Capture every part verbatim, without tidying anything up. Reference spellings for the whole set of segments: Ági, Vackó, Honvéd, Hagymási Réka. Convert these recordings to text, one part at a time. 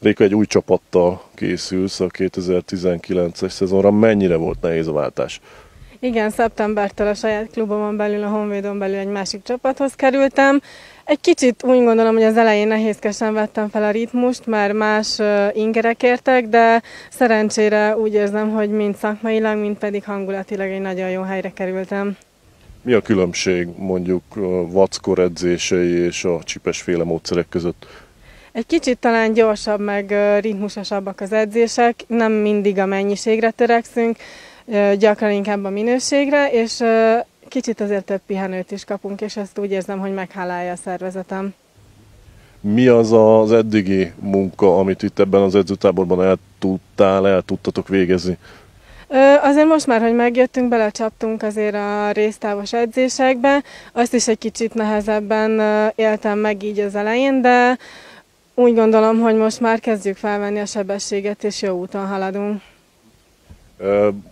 Réka egy új csapattal készülsz a kétezer-tizenkilences szezonra. Mennyire volt nehéz a váltás? Igen, szeptembertől a saját klubomon belül, a Honvédon belül egy másik csapathoz kerültem. Egy kicsit úgy gondolom, hogy az elején nehézkesen vettem fel a ritmust, mert más ingerek értek, de szerencsére úgy érzem, hogy mind szakmailag, mind pedig hangulatilag egy nagyon jó helyre kerültem. Mi a különbség mondjuk a Vackó edzései és a csipesféle módszerek között? Egy kicsit talán gyorsabb, meg ritmusosabbak az edzések, nem mindig a mennyiségre törekszünk, gyakran inkább a minőségre, és kicsit azért több pihenőt is kapunk, és ezt úgy érzem, hogy meghálálja a szervezetem. Mi az az eddigi munka, amit itt ebben az edzőtáborban el tudtál, el tudtatok végezni? Azért most már, hogy megjöttünk, belecsaptunk azért a résztávos edzésekbe, azt is egy kicsit nehezebben éltem meg így az elején, de úgy gondolom, hogy most már kezdjük felvenni a sebességet, és jó úton haladunk.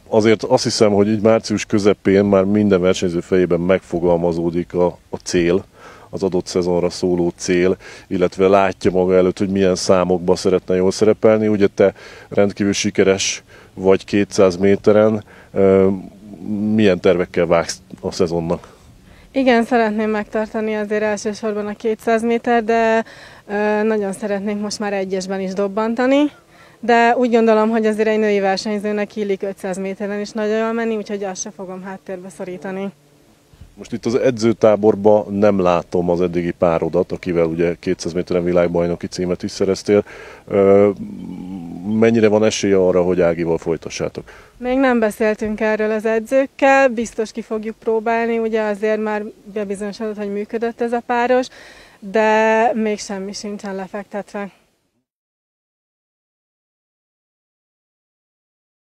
Azért azt hiszem, hogy így március közepén már minden versenyző fejében megfogalmazódik a, a cél, az adott szezonra szóló cél, illetve látja maga előtt, hogy milyen számokba szeretne jól szerepelni. Ugye te rendkívül sikeres vagy kétszáz méteren, milyen tervekkel vágsz a szezonnak? Igen, szeretném megtartani azért elsősorban a kétszáz méter, de nagyon szeretnék most már egyesben is dobbantani. De úgy gondolom, hogy azért egy női versenyzőnek illik ötszáz méteren is nagyon jól menni, úgyhogy azt se fogom háttérbe szorítani. Most itt az edzőtáborban nem látom az eddigi párodat, akivel ugye kétszáz méteren világbajnoki címet is szereztél. Mennyire van esélye arra, hogy Ágival folytassátok? Még nem beszéltünk erről az edzőkkel, biztos ki fogjuk próbálni, ugye azért már bebizonyosodott, hogy működött ez a páros, de még semmi sincsen lefektetve.